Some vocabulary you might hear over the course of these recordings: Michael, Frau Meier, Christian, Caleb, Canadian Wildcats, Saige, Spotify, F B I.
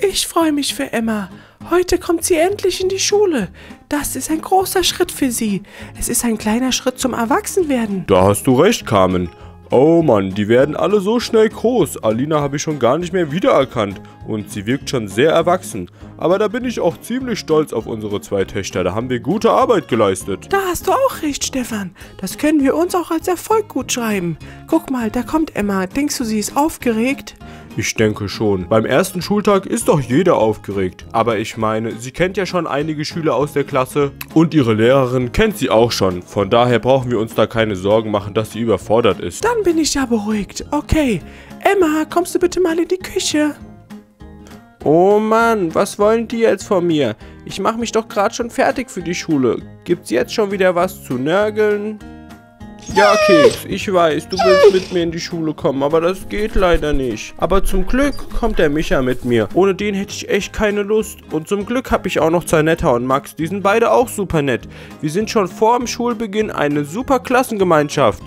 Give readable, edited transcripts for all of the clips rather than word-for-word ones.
Ich freue mich für Emma. Heute kommt sie endlich in die Schule. Das ist ein großer Schritt für sie. Es ist ein kleiner Schritt zum Erwachsenwerden. Da hast du recht, Carmen. Oh Mann, die werden alle so schnell groß. Alina habe ich schon gar nicht mehr wiedererkannt. Und sie wirkt schon sehr erwachsen. Aber da bin ich auch ziemlich stolz auf unsere zwei Töchter. Da haben wir gute Arbeit geleistet. Da hast du auch recht, Stefan. Das können wir uns auch als Erfolg gut schreiben. Guck mal, da kommt Emma. Denkst du, sie ist aufgeregt? Ich denke schon. Beim ersten Schultag ist doch jeder aufgeregt. Aber ich meine, sie kennt ja schon einige Schüler aus der Klasse und ihre Lehrerin kennt sie auch schon. Von daher brauchen wir uns da keine Sorgen machen, dass sie überfordert ist. Dann bin ich ja beruhigt. Okay, Emma, kommst du bitte mal in die Küche? Oh Mann, was wollen die jetzt von mir? Ich mache mich doch gerade schon fertig für die Schule. Gibt's jetzt schon wieder was zu nörgeln? Ja, Keks, ich weiß, du willst mit mir in die Schule kommen, aber das geht leider nicht. Aber zum Glück kommt der Micha mit mir. Ohne den hätte ich echt keine Lust. Und zum Glück habe ich auch noch Zanetta und Max, die sind beide auch super nett. Wir sind schon vor dem Schulbeginn eine super Klassengemeinschaft.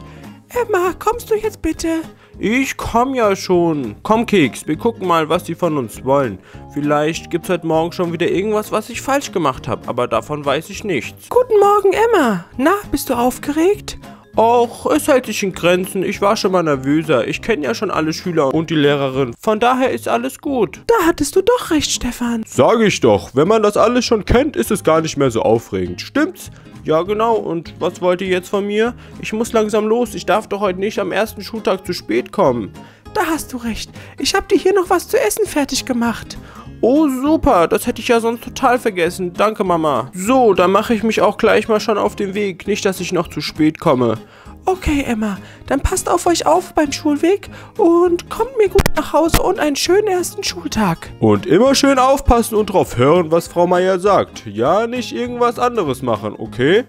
Emma, kommst du jetzt bitte? Ich komm ja schon. Komm, Keks, wir gucken mal, was die von uns wollen. Vielleicht gibt's heute Morgen schon wieder irgendwas, was ich falsch gemacht habe, aber davon weiß ich nichts. Guten Morgen, Emma. Na, bist du aufgeregt? Och, es hält sich in Grenzen. Ich war schon mal nervöser. Ich kenne ja schon alle Schüler und die Lehrerin. Von daher ist alles gut. Da hattest du doch recht, Stefan. Sag ich doch. Wenn man das alles schon kennt, ist es gar nicht mehr so aufregend. Stimmt's? Ja, genau. Und was wollt ihr jetzt von mir? Ich muss langsam los. Ich darf doch heute nicht am ersten Schultag zu spät kommen. Da hast du recht. Ich habe dir hier noch was zu essen fertig gemacht. Oh, super. Das hätte ich ja sonst total vergessen. Danke, Mama. So, dann mache ich mich auch gleich mal schon auf den Weg. Nicht, dass ich noch zu spät komme. Okay, Emma. Dann passt auf euch auf beim Schulweg und kommt mir gut nach Hause und einen schönen ersten Schultag. Und immer schön aufpassen und drauf hören, was Frau Meier sagt. Ja, nicht irgendwas anderes machen, okay?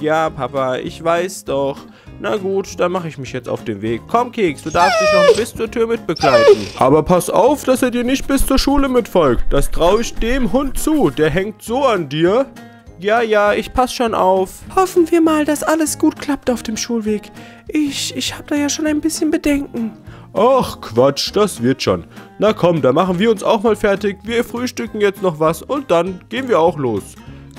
Ja, Papa, ich weiß doch. Na gut, dann mache ich mich jetzt auf den Weg. Komm, Keks, du darfst dich noch bis zur Tür mitbegleiten. Aber pass auf, dass er dir nicht bis zur Schule mitfolgt. Das traue ich dem Hund zu. Der hängt so an dir. Ja, ja, ich passe schon auf. Hoffen wir mal, dass alles gut klappt auf dem Schulweg. Ich habe da ja schon ein bisschen Bedenken. Ach, Quatsch, das wird schon. Na komm, dann machen wir uns auch mal fertig. Wir frühstücken jetzt noch was und dann gehen wir auch los.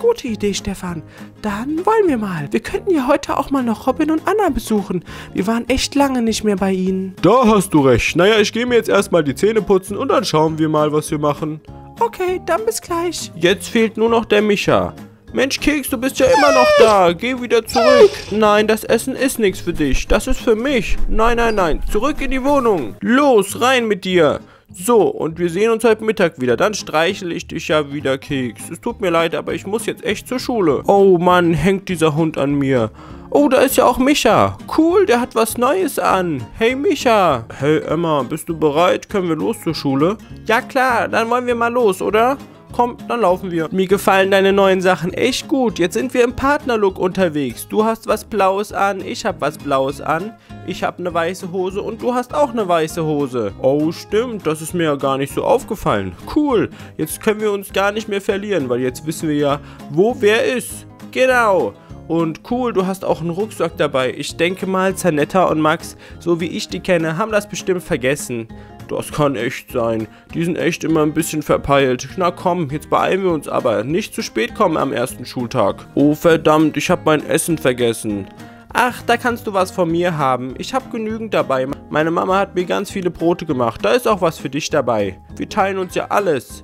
Gute Idee, Stefan. Dann wollen wir mal. Wir könnten ja heute auch mal noch Robin und Anna besuchen. Wir waren echt lange nicht mehr bei ihnen. Da hast du recht. Naja, ich gehe mir jetzt erstmal die Zähne putzen und dann schauen wir mal, was wir machen. Okay, dann bis gleich. Jetzt fehlt nur noch der Micha. Mensch, Keks, du bist ja immer noch da. Geh wieder zurück. Nein, das Essen ist nichts für dich. Das ist für mich. Nein, nein, nein. Zurück in die Wohnung. Los, rein mit dir. So, und wir sehen uns heute Mittag wieder. Dann streichle ich dich ja wieder, Keks. Es tut mir leid, aber ich muss jetzt echt zur Schule. Oh Mann, hängt dieser Hund an mir. Oh, da ist ja auch Micha. Cool, der hat was Neues an. Hey, Micha. Hey, Emma, bist du bereit? Können wir los zur Schule? Ja, klar, dann wollen wir mal los, oder? Komm, dann laufen wir. Mir gefallen deine neuen Sachen echt gut. Jetzt sind wir im Partnerlook unterwegs. Du hast was Blaues an, ich habe was Blaues an. Ich habe eine weiße Hose und du hast auch eine weiße Hose. Oh, stimmt. Das ist mir ja gar nicht so aufgefallen. Cool. Jetzt können wir uns gar nicht mehr verlieren, weil jetzt wissen wir ja, wo wer ist. Genau. Und cool, du hast auch einen Rucksack dabei. Ich denke mal, Zanetta und Max, so wie ich die kenne, haben das bestimmt vergessen. Das kann echt sein. Die sind echt immer ein bisschen verpeilt. Na komm, jetzt beeilen wir uns aber. Nicht zu spät kommen am ersten Schultag. Oh verdammt, ich habe mein Essen vergessen. Ach, da kannst du was von mir haben. Ich habe genügend dabei. Meine Mama hat mir ganz viele Brote gemacht. Da ist auch was für dich dabei. Wir teilen uns ja alles.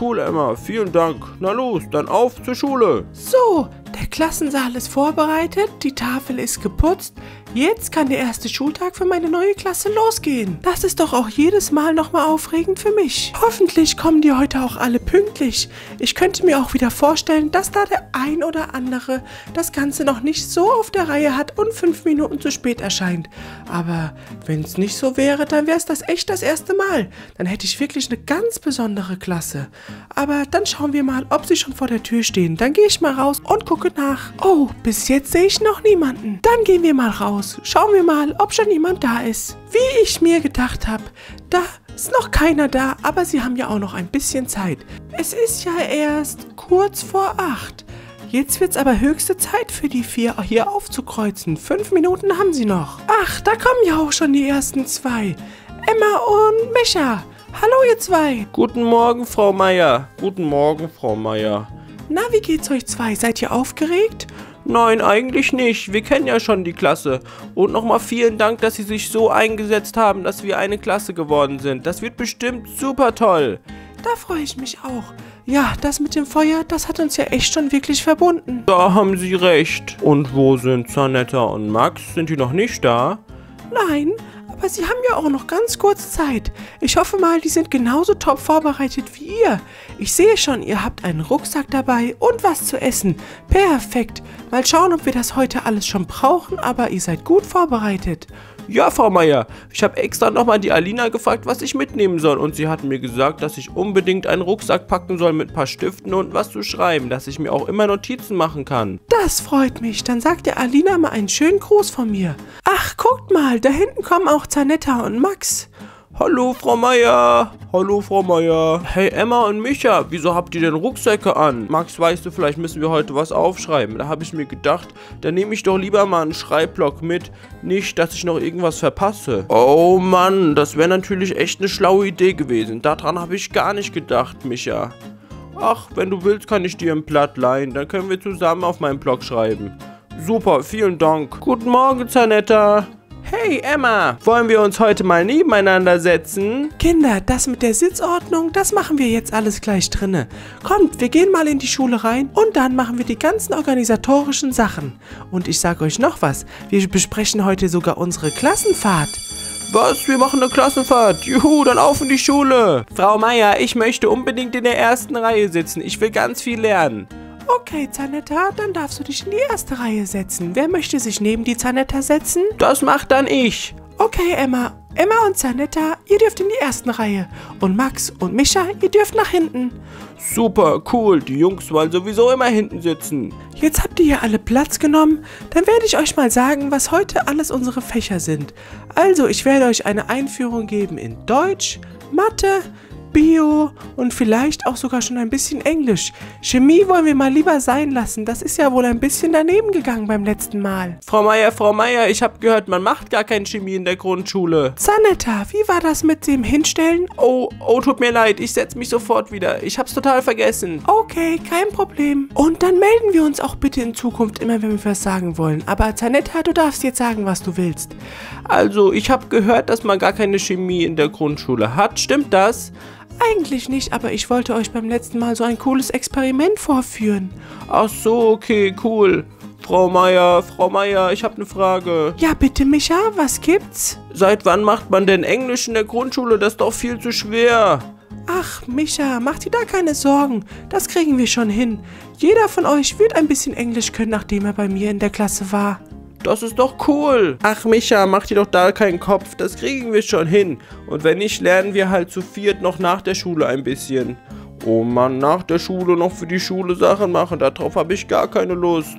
Cool, Emma. Vielen Dank. Na los, dann auf zur Schule. So, der Klassensaal ist vorbereitet, die Tafel ist geputzt. Jetzt kann der erste Schultag für meine neue Klasse losgehen. Das ist doch auch jedes Mal nochmal aufregend für mich. Hoffentlich kommen die heute auch alle pünktlich. Ich könnte mir auch wieder vorstellen, dass da der ein oder andere das Ganze noch nicht so auf der Reihe hat und 5 Minuten zu spät erscheint. Aber wenn es nicht so wäre, dann wäre es das echt das erste Mal. Dann hätte ich wirklich eine ganz besondere Klasse. Aber dann schauen wir mal, ob sie schon vor der Tür stehen. Dann gehe ich mal raus und gucke nach. Oh, bis jetzt sehe ich noch niemanden. Dann gehen wir mal raus. Schauen wir mal, ob schon jemand da ist. Wie ich mir gedacht habe, da ist noch keiner da, aber sie haben ja auch noch ein bisschen Zeit. Es ist ja erst kurz vor 8. Jetzt wird's aber höchste Zeit für die 4 hier aufzukreuzen. 5 Minuten haben sie noch. Ach, da kommen ja auch schon die ersten 2. Emma und Micha. Hallo ihr zwei. Guten Morgen, Frau Meier. Guten Morgen, Frau Meier. Na, wie geht's euch zwei? Seid ihr aufgeregt? Nein, eigentlich nicht. Wir kennen ja schon die Klasse. Und nochmal vielen Dank, dass Sie sich so eingesetzt haben, dass wir eine Klasse geworden sind. Das wird bestimmt super toll. Da freue ich mich auch. Ja, das mit dem Feuer, das hat uns ja echt schon wirklich verbunden. Da haben Sie recht. Und wo sind Zanetta und Max? Sind die noch nicht da? Nein, aber sie haben ja auch noch ganz kurz Zeit. Ich hoffe mal, die sind genauso top vorbereitet wie ihr. Ich sehe schon, ihr habt einen Rucksack dabei und was zu essen. Perfekt. Mal schauen, ob wir das heute alles schon brauchen, aber ihr seid gut vorbereitet. Ja, Frau Meier, ich habe extra nochmal die Alina gefragt, was ich mitnehmen soll. Und sie hat mir gesagt, dass ich unbedingt einen Rucksack packen soll mit ein paar Stiften und was zu schreiben, dass ich mir auch immer Notizen machen kann. Das freut mich. Dann sagt der Alina mal einen schönen Gruß von mir. Ach, guckt mal, da hinten kommen auch Zanetta und Max. Hallo, Frau Meier. Hallo, Frau Meier. Hey, Emma und Micha, wieso habt ihr denn Rucksäcke an? Max, weißt du, vielleicht müssen wir heute was aufschreiben. Da habe ich mir gedacht, dann nehme ich doch lieber mal einen Schreibblock mit. Nicht, dass ich noch irgendwas verpasse. Oh Mann, das wäre natürlich echt eine schlaue Idee gewesen. Daran habe ich gar nicht gedacht, Micha. Ach, wenn du willst, kann ich dir ein Blatt leihen. Dann können wir zusammen auf meinem Blog schreiben. Super, vielen Dank. Guten Morgen, Zanetta. Hey Emma, wollen wir uns heute mal nebeneinander setzen? Kinder, das mit der Sitzordnung, das machen wir jetzt alles gleich drinne. Kommt, wir gehen mal in die Schule rein und dann machen wir die ganzen organisatorischen Sachen. Und ich sage euch noch was, wir besprechen heute sogar unsere Klassenfahrt. Was? Wir machen eine Klassenfahrt. Juhu, dann auf in die Schule. Frau Meier, ich möchte unbedingt in der ersten Reihe sitzen. Ich will ganz viel lernen. Okay, Zanetta, dann darfst du dich in die erste Reihe setzen. Wer möchte sich neben die Zanetta setzen? Das macht dann ich. Okay, Emma. Emma und Zanetta, ihr dürft in die ersten Reihe. Und Max und Micha, ihr dürft nach hinten. Super, cool. Die Jungs wollen sowieso immer hinten sitzen. Jetzt habt ihr hier alle Platz genommen. Dann werde ich euch mal sagen, was heute alles unsere Fächer sind. Also, ich werde euch eine Einführung geben in Deutsch, Mathe, Bio und vielleicht auch sogar schon ein bisschen Englisch. Chemie wollen wir mal lieber sein lassen. Das ist ja wohl ein bisschen daneben gegangen beim letzten Mal. Frau Meier, ich habe gehört, man macht gar keine Chemie in der Grundschule. Zanetta, wie war das mit dem Hinstellen? Oh, tut mir leid, ich setze mich sofort wieder. Ich hab's total vergessen. Okay, kein Problem. Und dann melden wir uns auch bitte in Zukunft immer, wenn wir was sagen wollen. Aber Zanetta, du darfst jetzt sagen, was du willst. Also, ich habe gehört, dass man gar keine Chemie in der Grundschule hat. Stimmt das? Eigentlich nicht, aber ich wollte euch beim letzten Mal so ein cooles Experiment vorführen. Ach so, okay, cool. Frau Meier, ich habe eine Frage. Ja, bitte, Micha, was gibt's? Seit wann macht man denn Englisch in der Grundschule? Das ist doch viel zu schwer. Ach, Micha, mach dir da keine Sorgen. Das kriegen wir schon hin. Jeder von euch wird ein bisschen Englisch können, nachdem er bei mir in der Klasse war. Das ist doch cool. Ach Micha, mach dir doch da keinen Kopf. Das kriegen wir schon hin. Und wenn nicht, lernen wir halt zu viert noch nach der Schule ein bisschen. Oh Mann, nach der Schule noch für die Schule Sachen machen. Darauf habe ich gar keine Lust.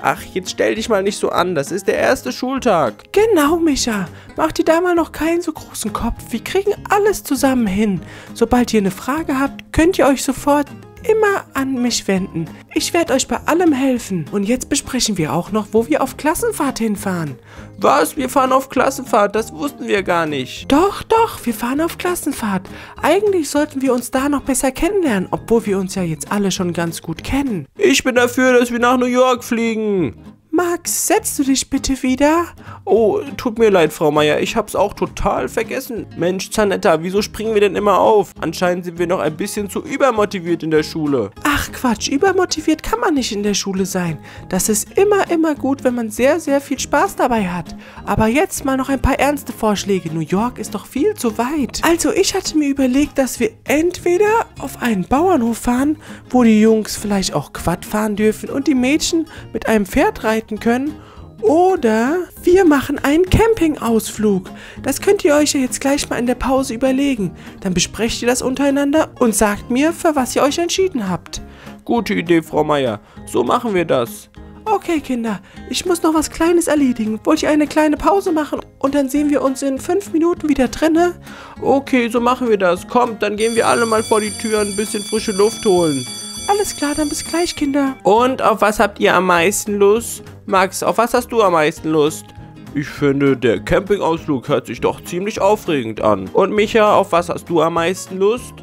Ach, jetzt stell dich mal nicht so an. Das ist der erste Schultag. Genau, Micha. Mach dir da mal noch keinen so großen Kopf. Wir kriegen alles zusammen hin. Sobald ihr eine Frage habt, könnt ihr euch sofort immer an mich wenden. Ich werde euch bei allem helfen. Und jetzt besprechen wir auch noch, wo wir auf Klassenfahrt hinfahren. Was? Wir fahren auf Klassenfahrt? Das wussten wir gar nicht. Doch, doch, wir fahren auf Klassenfahrt. Eigentlich sollten wir uns da noch besser kennenlernen, obwohl wir uns ja jetzt alle schon ganz gut kennen. Ich bin dafür, dass wir nach New York fliegen. Max, setzt du dich bitte wieder? Oh, tut mir leid, Frau Meier, ich hab's auch total vergessen. Mensch, Zanetta, wieso springen wir denn immer auf? Anscheinend sind wir noch ein bisschen zu übermotiviert in der Schule. Ach Quatsch, übermotiviert kann man nicht in der Schule sein. Das ist immer gut, wenn man sehr, sehr viel Spaß dabei hat. Aber jetzt mal noch ein paar ernste Vorschläge. New York ist doch viel zu weit. Also, ich hatte mir überlegt, dass wir entweder auf einen Bauernhof fahren, wo die Jungs vielleicht auch Quad fahren dürfen und die Mädchen mit einem Pferd reiten können, oder wir machen einen Campingausflug. Das könnt ihr euch ja jetzt gleich mal in der Pause überlegen. Dann besprecht ihr das untereinander und sagt mir, für was ihr euch entschieden habt. Gute Idee, Frau Meier. So machen wir das. Okay, Kinder, ich muss noch was Kleines erledigen. Wollt ihr eine kleine Pause machen und dann sehen wir uns in 5 Minuten wieder drinne? Okay, so machen wir das. Kommt, dann gehen wir alle mal vor die Tür ein bisschen frische Luft holen. Alles klar, dann bis gleich, Kinder. Und auf was habt ihr am meisten Lust? Max, auf was hast du am meisten Lust? Ich finde, der Campingausflug hört sich doch ziemlich aufregend an. Und Micha, auf was hast du am meisten Lust?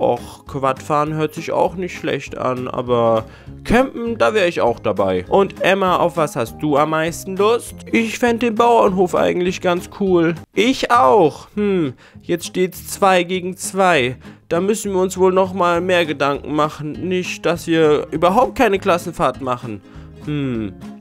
Och, Quadfahren hört sich auch nicht schlecht an, aber campen, da wäre ich auch dabei. Und Emma, auf was hast du am meisten Lust? Ich fände den Bauernhof eigentlich ganz cool. Ich auch. Jetzt steht's 2 gegen 2. Da müssen wir uns wohl nochmal mehr Gedanken machen. Nicht, dass wir überhaupt keine Klassenfahrt machen.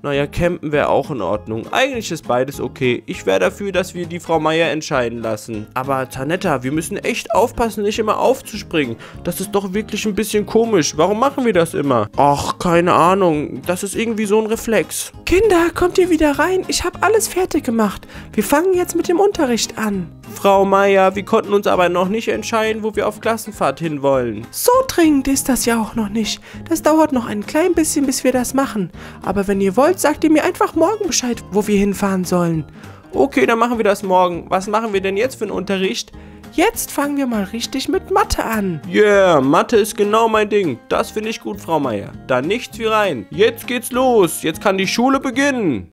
Naja, campen wäre auch in Ordnung. Eigentlich ist beides okay. Ich wäre dafür, dass wir die Frau Meier entscheiden lassen. Aber Tanetta, wir müssen echt aufpassen, nicht immer aufzuspringen. Das ist doch wirklich ein bisschen komisch. Warum machen wir das immer? Ach, keine Ahnung. Das ist irgendwie so ein Reflex. Kinder, kommt ihr wieder rein? Ich habe alles fertig gemacht. Wir fangen jetzt mit dem Unterricht an. Frau Meier, wir konnten uns aber noch nicht entscheiden, wo wir auf Klassenfahrt hinwollen. So dringend ist das ja auch noch nicht. Das dauert noch ein klein bisschen, bis wir das machen. Aber wenn ihr wollt, sagt ihr mir einfach morgen Bescheid, wo wir hinfahren sollen. Okay, dann machen wir das morgen. Was machen wir denn jetzt für einen Unterricht? Jetzt fangen wir mal richtig mit Mathe an. Yeah, Mathe ist genau mein Ding. Das finde ich gut, Frau Meier. Da nichts wie rein. Jetzt geht's los. Jetzt kann die Schule beginnen.